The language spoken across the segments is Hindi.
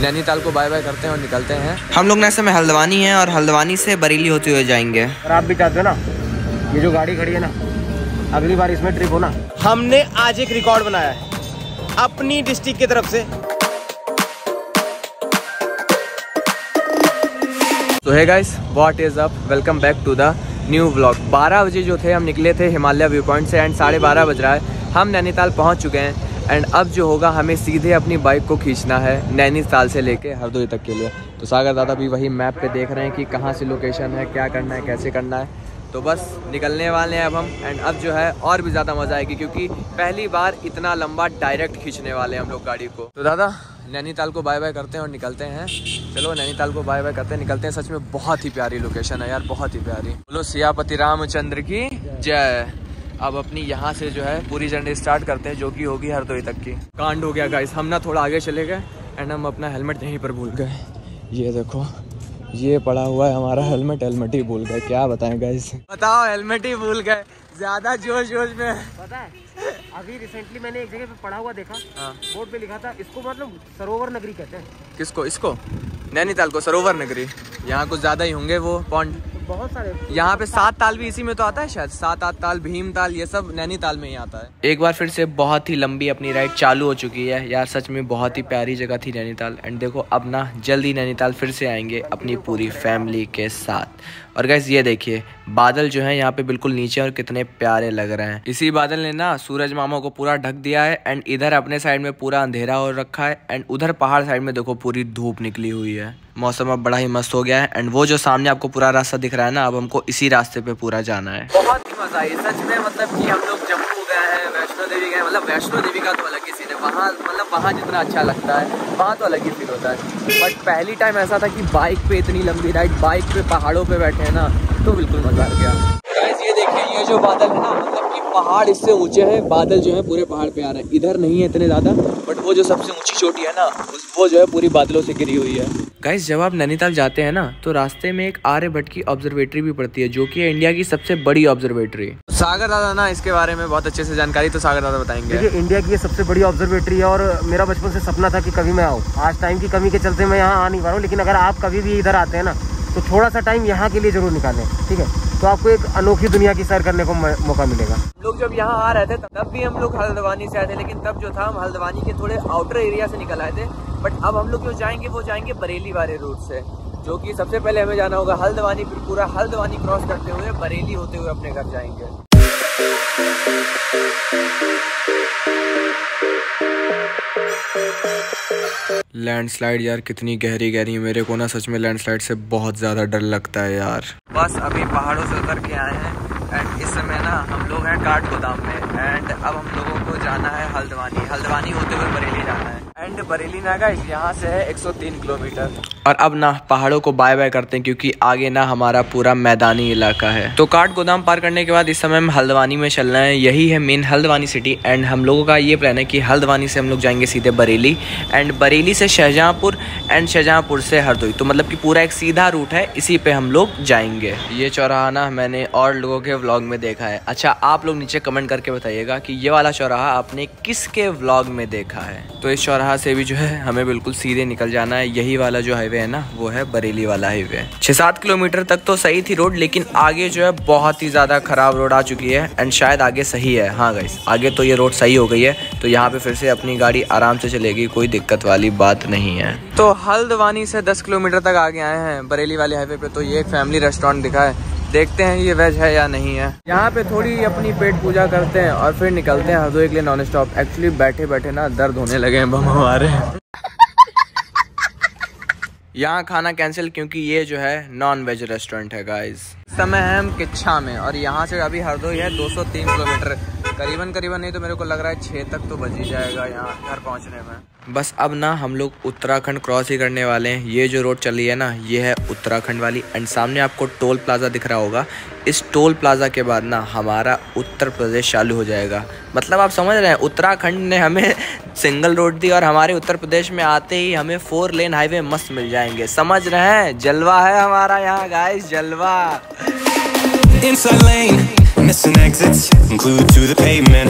नैनीताल को बाय बाय करते हैं और निकलते हैं। हम लोग नैसे में हल्द्वानी हैं और हल्द्वानी से बरेली होते हुए जाएंगे। और आप भी चाहते हो ना ये जो गाड़ी खड़ी है ना अगली बार इसमें ट्रिप हो ना। हमने आज एक रिकॉर्ड बनाया है अपनी डिस्ट्रिक्ट की तरफ से। तो है guys what is up, welcome back to the new vlog. 12 बजे जो थे हम निकले थे हिमालय व्यू पॉइंट से एंड 12:30 बज रहा है, हम नैनीताल पहुंच चुके हैं एंड अब जो होगा हमें सीधे अपनी बाइक को खींचना है नैनीताल से लेके हरदोई तक के लिए। तो सागर दादा भी वही मैप पे देख रहे हैं कि कहाँ से लोकेशन है, क्या करना है, कैसे करना है। तो बस निकलने वाले हैं अब हम एंड अब जो है और भी ज़्यादा मज़ा आएगी क्योंकि पहली बार इतना लंबा डायरेक्ट खींचने वाले हैं हम लोग गाड़ी को। तो दादा नैनीताल को बाय बाय करते हैं और निकलते हैं। चलो नैनीताल को बाय बाय करते हैं, निकलते हैं। सच में बहुत ही प्यारी लोकेशन है यार, बहुत ही प्यारी। बोलो सियापति रामचंद्र की जय। अब अपनी यहाँ से जो है पूरी जर्नी स्टार्ट करते हैं जो कि होगी हरदोई तक की। कांड हो गया गाइस, हम ना थोड़ा आगे चले गए एंड हम अपना हेलमेट यहीं पर भूल गए। ये देखो ये पड़ा हुआ है हमारा हेलमेट, हेलमेट ही भूल गए, क्या बताएं गाइस। बताओ हेलमेट ही भूल गए, ज्यादा जोश जोश में। पता है अभी रिसेंटली मैंने एक जगह पे पड़ा हुआ देखा, बोर्ड पे लिखा था इसको मतलब सरोवर नगरी कहते हैं। किसको? इसको नैनीताल को सरोवर नगरी। यहाँ कुछ ज्यादा ही होंगे वो पॉन्ड, बहुत सारे। यहाँ पे 7 ताल भी इसी में तो आता है शायद, 7-8 ताल, भीम ताल, ये सब नैनीताल में ही आता है। एक बार फिर से बहुत ही लंबी अपनी राइड चालू हो चुकी है यार, सच में बहुत ही प्यारी जगह थी नैनीताल। एंड देखो अब ना जल्दी नैनीताल फिर से आएंगे अपनी पूरी फैमिली के साथ। और गाइस ये देखिए बादल जो है यहाँ पे बिल्कुल नीचे और कितने प्यारे लग रहे हैं। इसी बादल ने ना सूरज मामा को पूरा ढक दिया है एंड इधर अपने साइड में पूरा अंधेरा हो रखा है एंड उधर पहाड़ साइड में देखो पूरी धूप निकली हुई है। मौसम अब बड़ा ही मस्त हो गया है एंड वो जो सामने आपको पूरा रास्ता दिख रहा है ना, अब हमको इसी रास्ते पे पूरा जाना है। बहुत ही मजा आई सच में, मतलब कि हम लोग जम्मू गए हैं, वैष्णो देवी गए, मतलब वैष्णो देवी का तो अलग ही सीन है वहाँ, मतलब वहाँ जितना अच्छा लगता है वहाँ तो अलग ही फील होता है। बट पहली टाइम ऐसा था कि बाइक पे इतनी लंबी राइड, बाइक पे पहाड़ों पे बैठे हैं ना, तो बिल्कुल मजा आ गया। गाइस ये देखिए ये जो बादल है ना, मतलब कि पहाड़ इससे ऊँचे है, बादल जो है पूरे पहाड़ पे आ रहे हैं। इधर नहीं है इतने ज़्यादा, बट वो जो सबसे ऊँची चोटी है ना वो जो है पूरी बादलों से घिरी हुई है। गाइस जब आप नैनीताल जाते हैं ना तो रास्ते में एक आर्य भट्ट की ऑब्जर्वेटरी भी पड़ती है जो कि इंडिया की सबसे बड़ी ऑब्जर्वेटरी। सागर दादा ना इसके बारे में बहुत अच्छे से जानकारी, तो सागर दादा बताएंगे। इंडिया की ये सबसे बड़ी ऑब्जर्वेटरी है और मेरा बचपन से सपना था कि कभी मैं आऊँ। आज टाइम की कमी के चलते मैं यहाँ आ नहीं पा रहा हूँ, लेकिन अगर आप कभी भी इधर आते हैं ना तो थोड़ा सा टाइम यहाँ के लिए जरूर निकालें, ठीक है? तो आपको एक अनोखी दुनिया की सैर करने को मौका मिलेगा। हम लोग जब यहाँ आ रहे थे तब भी हम लोग हल्द्वानी से आए थे, लेकिन तब जो था हम हल्द्वानी के थोड़े आउटर एरिया से निकल आए थे। बट अब हम लोग जो जाएंगे वो जाएंगे बरेली वाले रूट से, जो कि सबसे पहले हमें जाना होगा हल्द्वानी, फिर पूरा हल्द्वानी क्रॉस करते हुए बरेली होते हुए अपने घर जाएंगे। लैंडस्लाइड यार कितनी गहरी गहरी है, मेरे को ना सच में लैंडस्लाइड से बहुत ज़्यादा डर लगता है यार। बस अभी पहाड़ों से उतर के आए हैं एंड इस समय ना हम लोग हैं काठ गोदाम में एंड अब हम लोगों को जाना है हल्द्वानी, हल्द्वानी होते हुए बरेली जाना है एंड बरेली ना गाइस यहाँ से है 103 किलोमीटर। और अब ना पहाड़ों को बाय बाय करते हैं क्योंकि आगे ना हमारा पूरा मैदानी इलाका है। तो काठ गोदाम पार करने के बाद इस समय हम हल्द्वानी में चलना है, यही है मेन हल्द्वानी सिटी। एंड हम लोगों का ये प्लान है कि हल्द्वानी से हम लोग जाएंगे सीधे बरेली एंड बरेली से शाहजहांपुर एंड शाहजहांपुर से हरदोई, तो मतलब कि पूरा एक सीधा रूट है, इसी पे हम लोग जाएंगे। ये चौराहा ना मैंने और लोगों के व्लॉग में देखा है। अच्छा आप लोग नीचे कमेंट करके बताइएगा कि ये वाला चौराहा आपने किसके व्लॉग में देखा है। तो इस चौराहा से भी जो है हमें बिल्कुल सीधे निकल जाना है। यही वाला जो हाईवे है ना वो है बरेली वाला हाईवे। 6-7 किलोमीटर तक तो सही थी रोड, लेकिन आगे जो है बहुत ही ज़्यादा खराब रोड आ चुकी है एंड शायद आगे सही है। हाँ गाइस आगे तो ये रोड सही हो गई है, तो यहाँ पे फिर से अपनी गाड़ी आराम से चलेगी, कोई दिक्कत वाली बात नहीं है। तो हल्द्वानी से 10 किलोमीटर तक आगे आए हैं बरेली वाले हाईवे पे, तो ये एक फैमिली रेस्टोरेंट दिखा है, देखते हैं ये वेज है या नहीं है। यहाँ पे थोड़ी अपनी पेट पूजा करते हैं और फिर निकलते हैं हरदोई के लिए नॉन स्टॉप। एक्चुअली बैठे बैठे ना दर्द होने लगे हैं बम हमारे। यहाँ खाना कैंसिल क्योंकि ये जो है नॉन वेज रेस्टोरेंट है। गाइज समय है हम किच्छा में और यहाँ से अभी हरदोई है 203 किलोमीटर करीबन, नहीं तो मेरे को लग रहा है 6 तक तो बच ही जाएगा यहाँ घर पहुँचने में। बस अब ना हम लोग उत्तराखंड क्रॉस ही करने वाले हैं। ये जो रोड चली है ना ये है उत्तराखंड वाली एंड सामने आपको टोल प्लाजा दिख रहा होगा। इस टोल प्लाजा के बाद ना हमारा उत्तर प्रदेश चालू हो जाएगा। मतलब आप समझ रहे हैं, उत्तराखंड ने हमें सिंगल रोड दी और हमारे उत्तर प्रदेश में आते ही हमें 4 लेन हाईवे मस्त मिल जाएंगे। समझ रहे हैं, जलवा है हमारा यहाँ गाइस, जलवा।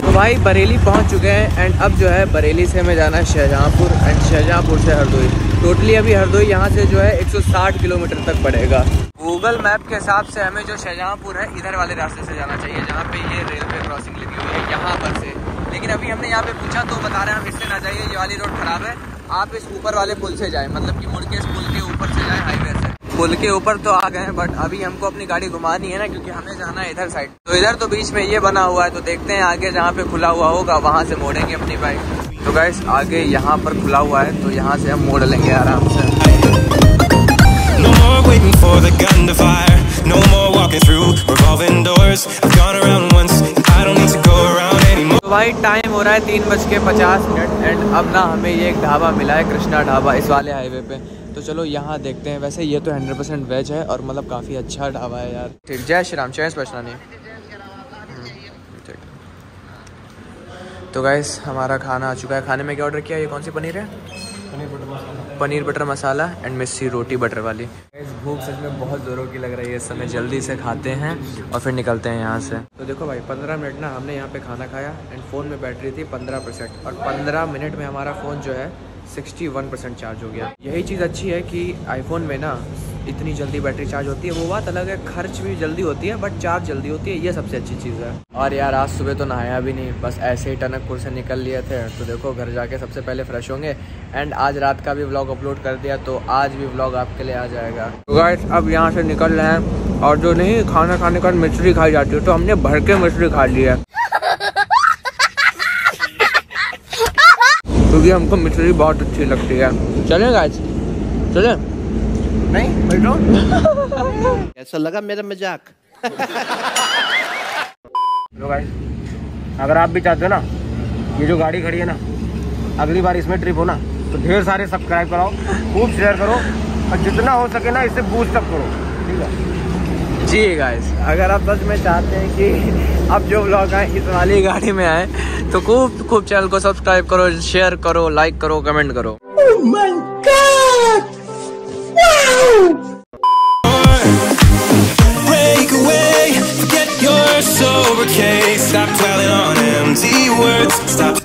तो भाई बरेली पहुंच चुके हैं एंड अब जो है बरेली से हमें जाना है शाहजहांपुर एंड शाहजहांपुर से हरदोई। टोटली अभी हरदोई यहाँ से जो है 160 किलोमीटर तक पड़ेगा। गूगल मैप के हिसाब से हमें जो शाहजहांपुर है इधर वाले रास्ते से जाना चाहिए, जहाँ पे ये रेलवे क्रॉसिंग लगी हुई है यहाँ पर से। लेकिन अभी हमने यहाँ पे पूछा तो बता रहे हैं हम इससे ना जाइए, ये वाली रोड खराब है, आप इस ऊपर वाले पुल से जाएँ, मतलब कि मुड़ के इस पुल के ऊपर से जाएँ, हाईवे से। पुल के ऊपर तो आ गए हैं बट अभी हमको अपनी गाड़ी घुमानी है ना, क्योंकि हमें जाना है इधर साइड। तो इधर तो बीच में ये बना हुआ है, तो देखते हैं आगे जहाँ पे खुला हुआ होगा वहाँ से मोड़ेंगे अपनी बाइक। तो गाइस आगे यहाँ पर खुला हुआ है तो यहाँ से हम मोड़ लेंगे आराम से। तो भाई टाइम हो रहा है 3:50 एंड अब ना हमें ये एक ढाबा मिला है, कृष्णा ढाबा, इस वाले हाईवे पे। तो चलो यहाँ देखते हैं। वैसे ये तो 100% वेज है और मतलब काफ़ी अच्छा ढाबा है यार। ठीक, जय श्री राम, जय बचनानी। ठीक, तो गाइस हमारा खाना आ चुका है। खाने में क्या ऑर्डर किया? ये कौन सी पनीर है? Paneer butter masala and missi roti butter वाली। भूख सच में बहुत ज़ोरों की लग रही है इस समय, जल्दी से खाते हैं और फिर निकलते हैं यहाँ से। तो देखो भाई 15 मिनट ना हमने यहाँ पे खाना खाया एंड फ़ोन में बैटरी थी 15% और 15 मिनट में हमारा फ़ोन जो है 61% चार्ज हो गया। यही चीज़ अच्छी है कि आईफोन में ना इतनी जल्दी बैटरी चार्ज होती है, वो बात अलग है, खर्च भी जल्दी होती है बट चार्ज जल्दी होती है, ये सबसे अच्छी चीज़ है। और यार आज सुबह तो नहाया भी नहीं, बस ऐसे ही टनकपुर से निकल लिए थे। तो देखो घर जाके सबसे पहले फ्रेश होंगे एंड आज रात का भी व्लॉग अपलोड कर दिया, तो आज भी व्लॉग आपके लिए आ जाएगा। तो गाइस अब यहाँ से निकल रहे हैं और जो नहीं खाना खाने का मिश्री खाई जाती है, तो हमने भर के मिश्री खा ली है क्योंकि हमको मिश्री बहुत अच्छी लगती है। चलें गाइस, चलें? नहीं बैठो ऐसा लगा मेरा मजाक। लो गाइस, अगर आप भी चाहते हो ना ये जो गाड़ी खड़ी है ना अगली बार इसमें ट्रिप हो ना, तो ढेर सारे सब्सक्राइब कराओ, खूब शेयर करो और जितना हो सके ना इसे बूस्ट अप करो, ठीक है जी गाइस। अगर आप सच में चाहते हैं कि अब जो व्लॉग आए इस वाली गाड़ी में आए, तो खूब खूब चैनल को सब्सक्राइब करो, शेयर करो, लाइक करो, कमेंट करो।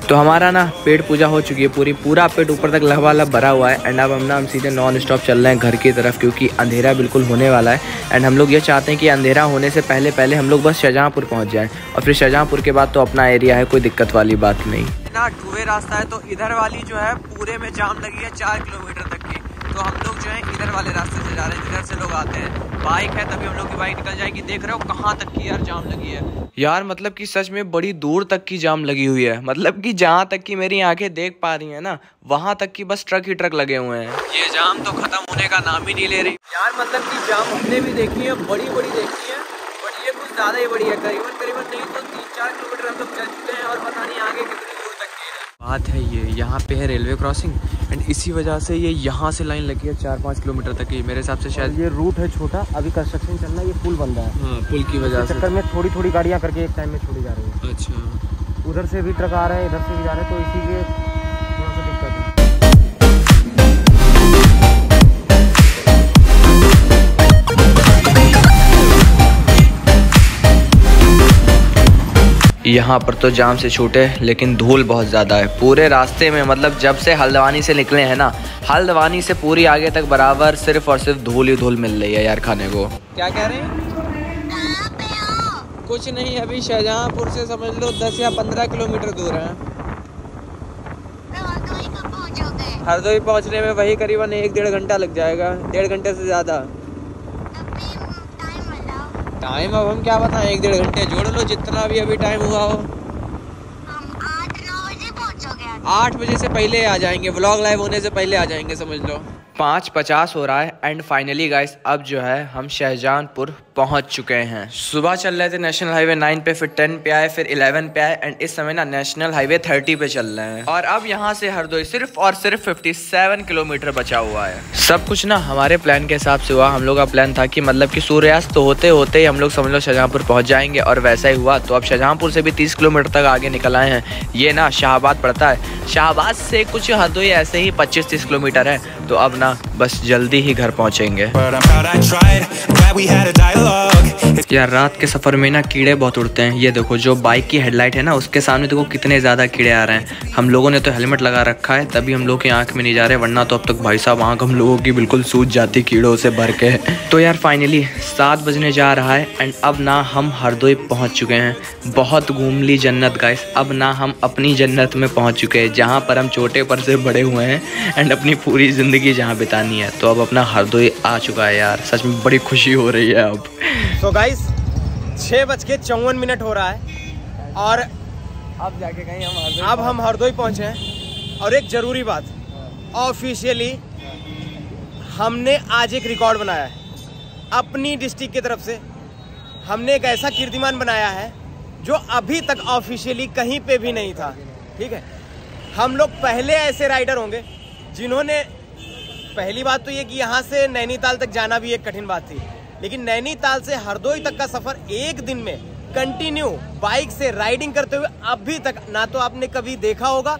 तो हमारा ना पेट पूजा हो चुकी है पूरी, पूरा पेट ऊपर तक लबालब भरा हुआ है एंड अब हम सीधे नॉन स्टॉप चल रहे हैं घर की तरफ, क्योंकि अंधेरा बिल्कुल होने वाला है एंड हम लोग ये चाहते हैं कि अंधेरा होने से पहले पहले हम लोग बस शाहजहांपुर पहुंच जाएं और फिर शाहजहांपुर के बाद तो अपना एरिया है, कोई दिक्कत वाली बात नहीं ना। टू-वे रास्ता है तो इधर वाली जो है पूरे में जाम लगी है 4 किलोमीटर तक की, तो हम लोग जो है इधर वाले रास्ते से जा रहे हैं जिधर से लोग आते हैं। बाइक है तभी हम लोग की बाइक निकल जाएगी। देख रहे हो कहाँ तक की यार जाम लगी है यार, मतलब कि सच में बड़ी दूर तक की जाम लगी हुई है, मतलब कि जहाँ तक कि मेरी आंखें देख पा रही हैं ना वहाँ तक कि बस ट्रक ही ट्रक लगे हुए हैं। ये जाम तो खत्म होने का नाम ही नहीं ले रही यार, मतलब कि जाम हमने भी देखी है, बड़ी बड़ी देखी है बट ये कुछ ज़्यादा ही बड़ी है। करीबन करीबन नहीं तो 3-4 किलोमीटर हम लोग चल चुके हैं और पता नहीं आगे कितनी दूर तक की है। बात है ये यहाँ पे है रेलवे क्रॉसिंग एंड इसी वजह से ये यहाँ से लाइन लगी है 4-5 किलोमीटर तक की मेरे हिसाब से। शायद ये रूट है छोटा, अभी कंस्ट्रक्शन चल रहा है, ये पुल बन रहा है। हाँ, पुल की वजह से चक्कर में थोड़ी थोड़ी गाड़ियाँ करके एक टाइम में छोड़ी जा रही है। अच्छा, उधर से भी ट्रक आ रहा है, इधर से भी जा रहे हैं, तो इसीलिए थोड़ा सा दिक्कत है। यहाँ पर तो जाम से छूटे लेकिन धूल बहुत ज़्यादा है पूरे रास्ते में, मतलब जब से हल्द्वानी से निकले हैं ना, हल्द्वानी से पूरी आगे तक बराबर सिर्फ और सिर्फ धूल ही धूल मिल रही है यार। खाने को क्या कह रहे हैं? कुछ नहीं, अभी शाहजहांपुर से समझ लो 10 या 15 किलोमीटर दूर है। हरदोई पहुँचने में वही करीबन 1-1.5 घंटा लग जाएगा, 1.5 घंटे से ज़्यादा टाइम। अब हम क्या बताएं, 1-1.5 घंटे जोड़ लो जितना भी अभी टाइम हुआ हो। हम 8-9 बजे पहुंचोगे? 8 बजे से पहले आ जाएंगे, व्लॉग लाइव होने से पहले आ जाएंगे समझ लो। 5:50 हो रहा है एंड फाइनली गाइस अब जो है हम शाहजहांपुर पहुंच चुके हैं। सुबह चल रहे थे नेशनल हाईवे 9 पे, फिर 10 पे आए, फिर 11 पे आए एंड इस समय ना नेशनल हाईवे 30 पे चल रहे हैं। और अब यहाँ से हरदोई सिर्फ और सिर्फ 57 किलोमीटर बचा हुआ है। सब कुछ ना हमारे प्लान के हिसाब से हुआ। हम लोग का प्लान था कि मतलब कि सूर्यास्त तो होते होते ही हम लोग समझ लो शाहजहांपुर पहुँच जाएंगे और वैसा ही हुआ। तो अब शाहजहांपुर से भी 30 किलोमीटर तक आगे निकल आए हैं। ये ना शाहबाद पड़ता है, शाहबाद से कुछ हरदोई ऐसे ही 25-30 किलोमीटर है। तो अब ना बस जल्दी ही घर पहुँचेंगे। यार रात के सफर में ना कीड़े बहुत उड़ते हैं। ये देखो जो बाइक की हेडलाइट है ना उसके सामने देखो कितने ज्यादा कीड़े आ रहे हैं। हम लोगों ने तो हेलमेट लगा रखा है तभी हम लोग की आंख में नहीं जा रहे, वरना तो अब तक भाई साहब आंख हम लोगों की बिल्कुल सूज जाती कीड़ों से भर के। तो यार फाइनली 7 बजने जा रहा है एंड अब ना हम हरदोई पहुंच चुके हैं। बहुत घूम ली जन्नत गाइस, अब ना हम अपनी जन्नत में पहुंच चुके हैं जहां पर हम छोटे पर से बड़े हुए हैं एंड अपनी पूरी ज़िंदगी जहां बितानी है। तो अब अपना हरदोई आ चुका है यार, सच में बड़ी खुशी हो रही है अब। तो गाइस 6:54 हो रहा है और अब जाके कहीं हम हरदोई पहुँचे हैं। और एक ज़रूरी बात, ऑफिशियली हमने आज एक रिकॉर्ड बनाया है अपनी डिस्ट्रिक्ट की तरफ से। हमने एक ऐसा कीर्तिमान बनाया है जो अभी तक ऑफिशियली कहीं पे भी नहीं था। ठीक है, हम लोग पहले ऐसे राइडर होंगे जिन्होंने, पहली बात तो ये कि यहाँ से नैनीताल तक जाना भी एक कठिन बात थी, लेकिन नैनीताल से हरदोई तक का सफ़र एक दिन में कंटिन्यू बाइक से राइडिंग करते हुए अभी तक ना तो आपने कभी देखा होगा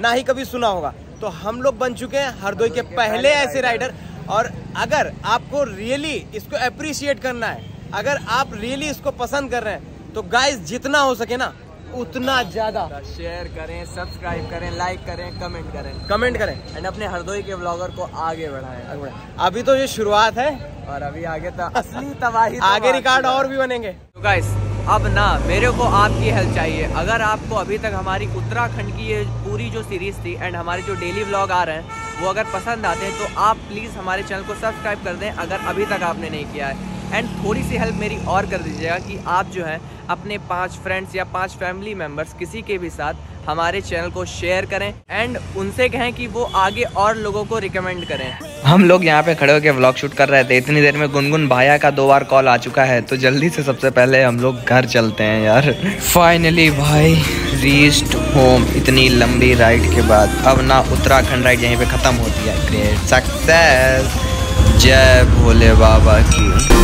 ना ही कभी सुना होगा। तो हम लोग बन चुके हैं हरदोई के पहले ऐसे राइडर। और अगर आपको रियली इसको अप्रिशिएट करना है, अगर आप रियली इसको पसंद कर रहे हैं, तो गाइस जितना हो सके ना उतना ज़्यादा शेयर करें, सब्सक्राइब करें, लाइक करें, कमेंट करें एंड अपने हरदोई के व्लॉगर को आगे बढ़ाएं। अभी तो ये शुरुआत है और अभी आगे असली तबाही, आगे रिकॉर्ड और भी बनेंगे। तो गाइस अब ना मेरे को आपकी हेल्प चाहिए। अगर आपको अभी तक हमारी उत्तराखंड की ये पूरी जो सीरीज़ थी एंड हमारे जो डेली व्लॉग आ रहे हैं वो अगर पसंद आते हैं तो आप प्लीज़ हमारे चैनल को सब्सक्राइब कर दें अगर अभी तक आपने नहीं किया है। एंड थोड़ी सी हेल्प मेरी और कर दीजिएगा कि आप जो है अपने 5 फ्रेंड्स या 5 फैमिली मेम्बर्स किसी के भी साथ हमारे चैनल को शेयर करें एंड उनसे कहें कि वो आगे और लोगों को रिकमेंड करें। हम लोग यहाँ पे खड़े होकर व्लॉग शूट कर रहे थे, इतनी देर में गुनगुन भाया का 2 बार कॉल आ चुका है। तो जल्दी से सबसे पहले हम लोग घर चलते हैं यार। फाइनली भाई रीच्ड होम, इतनी लंबी राइड के बाद। अब ना उत्तराखंड राइड यहीं पे ख़त्म होती है। ग्रेट सक्सेस, जय भोले बाबा की।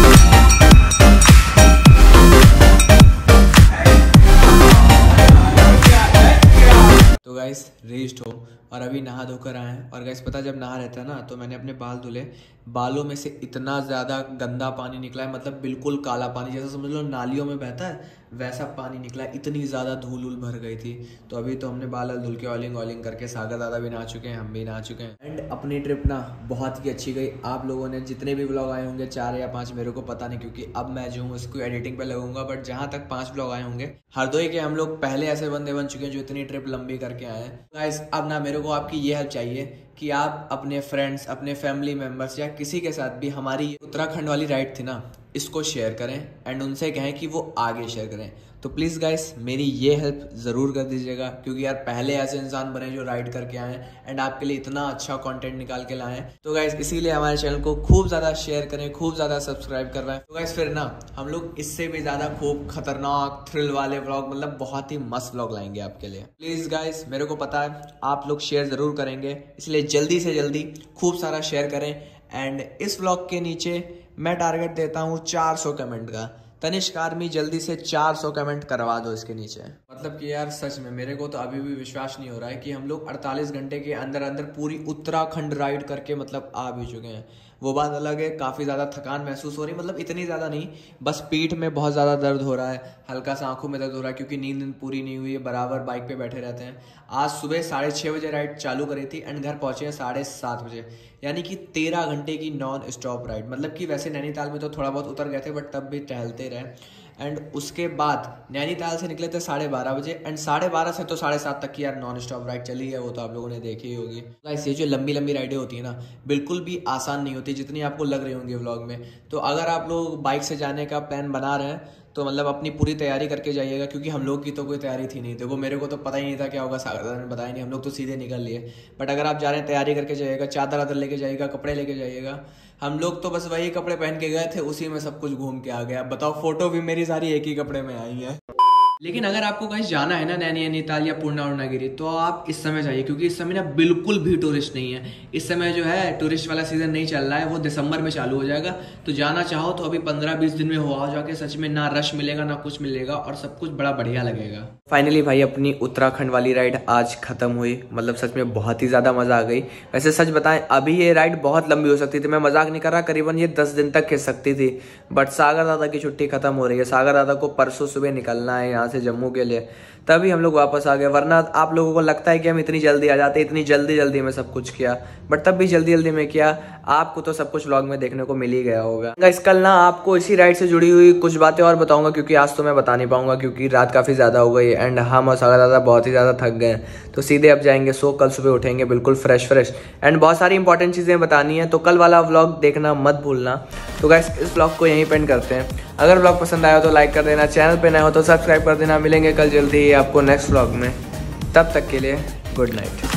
तो गाइस रेस्ट हो और अभी नहा धोकर आए हैं। और गाइस पता जब नहा रहता है ना तो मैंने अपने बाल धुले, बालों में से इतना ज़्यादा गंदा पानी निकला है, मतलब बिल्कुल काला पानी जैसा समझ लो नालियों में बहता है वैसा पानी निकला, इतनी ज़्यादा धूल उल भर गई थी। तो अभी तो हमने बाल धुल के ऑलिंग करके सागर दादा भी नहा चुके हैं, हम भी नहा चुके हैं एंड अपनी ट्रिप ना बहुत ही अच्छी गई। आप लोगों ने जितने भी व्लॉग आए होंगे 4 या 5 मेरे को पता नहीं क्योंकि अब मैं जो हूँ इसको एडिटिंग पे लगूंगा, बट जहाँ तक 5 व्लॉग आए होंगे हरदोई के हम लोग पहले ऐसे बंदे बन चुके हैं जो इतनी ट्रिप लंबी करके आए हैं। गाइस अब ना मेरे को आपकी ये हेल्प चाहिए कि आप अपने फ्रेंड्स, अपने फैमिली मेम्बर्स या किसी के साथ भी हमारी उत्तराखंड वाली राइड थी ना इसको शेयर करें एंड उनसे कहें कि वो आगे शेयर करें। तो प्लीज़ गाइस मेरी ये हेल्प ज़रूर कर दीजिएगा क्योंकि यार पहले ऐसे इंसान बने जो राइड करके आएँ एंड आपके लिए इतना अच्छा कंटेंट निकाल के लाएँ। तो गाइस इसीलिए हमारे चैनल को खूब ज़्यादा शेयर करें, खूब ज़्यादा सब्सक्राइब करना है। तो गाइस फिर ना हम लोग इससे भी ज़्यादा खूब खतरनाक थ्रिल वाले व्लॉग, मतलब बहुत ही मस्त व्लॉग लाएंगे आपके लिए। प्लीज़ गाइस मेरे को पता है आप लोग शेयर ज़रूर करेंगे, इसलिए जल्दी से जल्दी खूब सारा शेयर करें। एंड इस व्लॉग के नीचे मैं टारगेट देता हूँ 400 कमेंट का। तनिष्क आर्मी जल्दी से 400 कमेंट करवा दो इसके नीचे। मतलब कि यार सच में मेरे को तो अभी भी विश्वास नहीं हो रहा है कि हम लोग 48 घंटे के अंदर अंदर पूरी उत्तराखंड राइड करके मतलब आ भी चुके हैं। वो बात अलग है काफ़ी ज़्यादा थकान महसूस हो रही, मतलब इतनी ज़्यादा नहीं, बस पीठ में बहुत ज़्यादा दर्द हो रहा है, हल्का सा आंखों में दर्द हो रहा है क्योंकि नींद पूरी नहीं हुई है, बराबर बाइक पे बैठे रहते हैं। आज सुबह 6:30 बजे राइड चालू करी थी एंड घर पहुँचे हैं 7:30 बजे, यानी कि 13 घंटे की नॉन स्टॉप राइड। मतलब कि वैसे नैनीताल में तो थोड़ा बहुत उतर गए थे बट तब भी टहलते रहे। एंड उसके बाद नैनीताल से निकले थे 12:30 बजे एंड 12:30 से तो 7:30 तक की यार नॉन स्टॉप राइड चली है, वो तो आप लोगों ने देखी ही होगी। गाइस ये जो लंबी लंबी राइडें होती है ना बिल्कुल भी आसान नहीं होती जितनी आपको लग रही होंगी व्लॉग में। तो अगर आप लोग बाइक से जाने का प्लान बना रहे हैं तो मतलब अपनी पूरी तैयारी करके जाइएगा क्योंकि हम लोग की तो कोई तैयारी थी नहीं। देखो मेरे को तो पता ही नहीं था क्या होगा, सागर ने बताया नहीं, हम लोग तो सीधे निकल लिए। बट अगर आप जा रहे हैं तैयारी करके जाइएगा, चादर वादर लेके जाइएगा, कपड़े लेके जाइएगा। हम लोग तो बस वही कपड़े पहन के गए थे, उसी में सब कुछ घूम के आ गया। बताओ फोटो भी मेरी सारी एक ही कपड़े में आई है। लेकिन अगर आपको कहीं जाना है ना नैनीताल या पूर्णागिरी तो आप इस समय जाइए, क्योंकि इस समय ना बिल्कुल भी टूरिस्ट नहीं है। इस समय जो है टूरिस्ट वाला सीजन नहीं चल रहा है, वो दिसंबर में चालू हो जाएगा। तो जाना चाहो तो अभी 15-20 दिन में हुआ जाके सच में ना रश मिलेगा ना कुछ मिलेगा और सब कुछ बड़ा बढ़िया लगेगा। फाइनली भाई अपनी उत्तराखंड वाली राइड आज खत्म हुई, मतलब सच में बहुत ही ज़्यादा मज़ा आ गई। वैसे सच बताएं अभी ये राइड बहुत लंबी हो सकती थी, मैं मजाक नहीं कर रहा, करीबन ये 10 दिन तक खिंच सकती थी। बट सागर दादा की छुट्टी खत्म हो रही है, सागर दादा को परसों सुबह निकलना है यहाँ से जम्मू के लिए, तभी हम लोग वापस आ गए। वरना आप लोगों को लगता है कि हम इतनी जल्दी आ जाते, इतनी जल्दी जल्दी में सब कुछ किया, बट तब भी जल्दी जल्दी में किया। आपको तो सब कुछ व्लॉग में देखने को मिल ही गया होगा। गाइस कल ना आपको इसी राइड से जुड़ी हुई कुछ बातें और बताऊंगा, क्योंकि आज तो मैं बता नहीं पाऊंगा क्योंकि रात काफ़ी ज़्यादा हो गई एंड हम और सागर दादा बहुत ही ज़्यादा थक गए। तो सीधे अब जाएंगे सो, कल सुबह उठेंगे बिल्कुल फ्रेश एंड बहुत सारी इंपॉर्टेंट चीज़ें बतानी है, तो कल वाला व्लॉग देखना मत भूलना। तो गाइस इस व्लॉग को यहीं पेंड करते हैं। अगर व्लॉग पसंद आया हो तो लाइक कर देना, चैनल पे नए हो तो सब्सक्राइब कर देना। मिलेंगे कल जल्दी आपको नेक्स्ट व्लॉग में, तब तक के लिए गुड नाइट।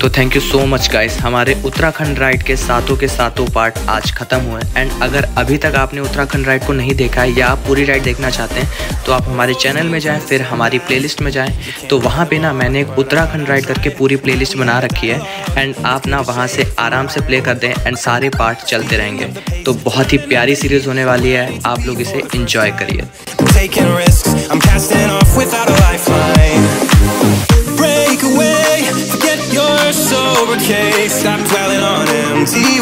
तो thank you so much guys, हमारे उत्तराखंड राइड के सातों पार्ट आज खत्म हुए एंड अगर अभी तक आपने उत्तराखंड राइड को नहीं देखा है या आप पूरी राइड देखना चाहते हैं तो आप हमारे चैनल में जाएं, फिर हमारी प्लेलिस्ट में जाएं। तो वहाँ पे ना मैंने एक उत्तराखंड राइड करके पूरी प्लेलिस्ट बना रखी है एंड आप ना वहाँ से आराम से प्ले कर दें एंड सारे पार्ट चलते रहेंगे। तो बहुत ही प्यारी सीरीज़ होने वाली है, आप लोग इसे इंजॉय करिए। Your sober case, stop dwelling on empty